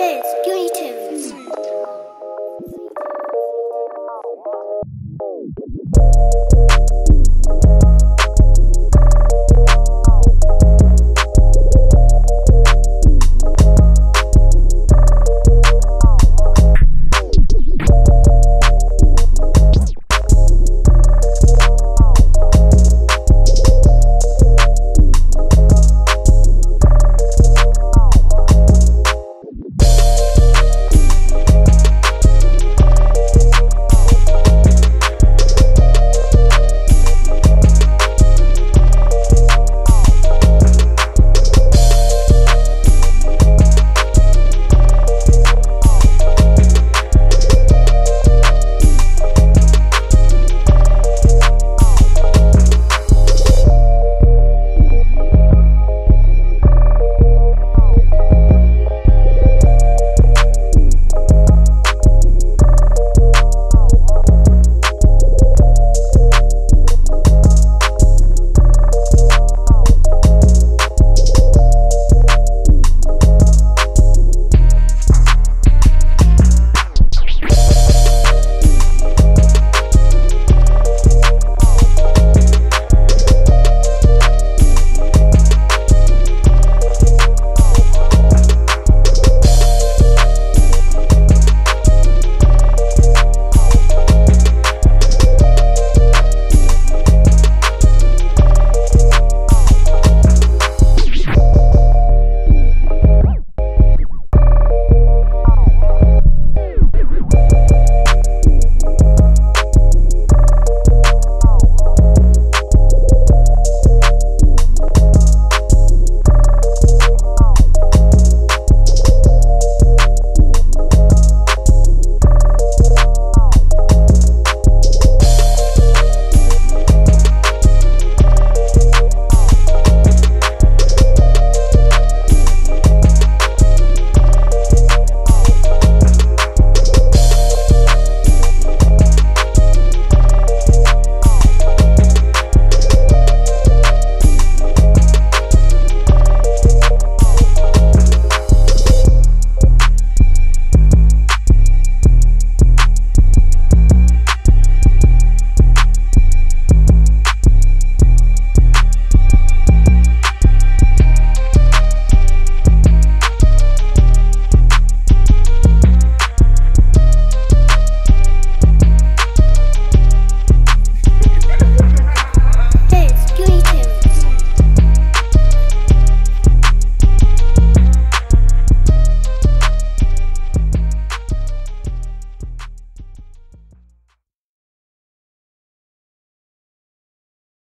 It's Gooney Tunes.